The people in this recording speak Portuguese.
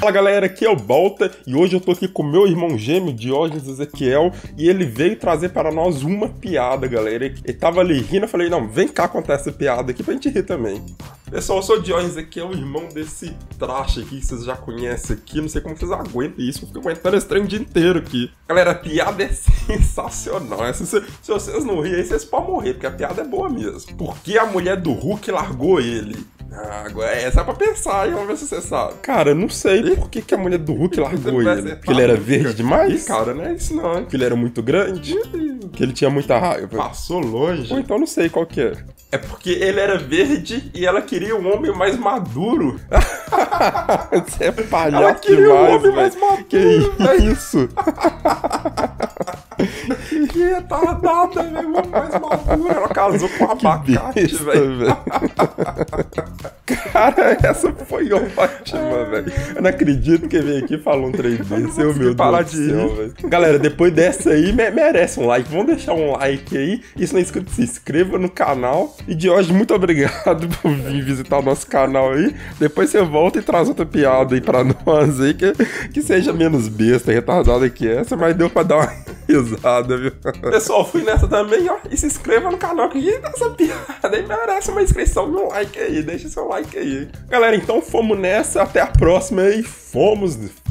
Fala galera, aqui é o Balta e hoje eu tô aqui com meu irmão gêmeo, Diógenes Ezequiel, e ele veio trazer para nós uma piada, galera. Ele tava ali rindo, eu falei, não, vem cá contar essa piada aqui pra gente rir também. Pessoal, eu sou o Diógenes Ezequiel, irmão desse traste aqui que vocês já conhecem aqui, não sei como vocês aguentam isso, eu fico aguentando esse trem o dia inteiro aqui. Galera, a piada é sensacional, se vocês não rirem aí, vocês podem morrer, porque a piada é boa mesmo. Por que a mulher do Hulk largou ele? Ah, agora essa é pra pensar, hein? Vamos ver se você sabe. Cara, não sei por que a mulher do Hulk largou ele. Porque ele era verde demais? Cara, não é isso não, hein? Porque ele era muito grande? Que ele tinha muita raiva? Passou longe? Ou então não sei qual que é. É porque ele era verde e ela queria um homem mais maduro. Você é palhaço. Ela queria um homem mais maduro. Que isso? Que retardada, velho. Um homem mais maduro. Ela casou com um abacate, velho. Cara, essa foi ótima, velho. Eu não acredito que veio aqui e falou um trem desse. Meu Deus do céu, velho. Galera, depois dessa aí, merece um like. Vamos deixar um like aí. E se não é inscrito, se inscreva no canal. E de hoje, muito obrigado por vir visitar o nosso canal aí. Depois você volta e traz outra piada aí pra nós aí, que seja menos besta, retardada que essa, mas deu pra dar uma risada, viu? Pessoal, fui nessa também, ó. E se inscreva no canal, que essa piada aí merece uma inscrição e um like aí. Deixa seu like aí. Galera, então fomos nessa. Até a próxima e fomos...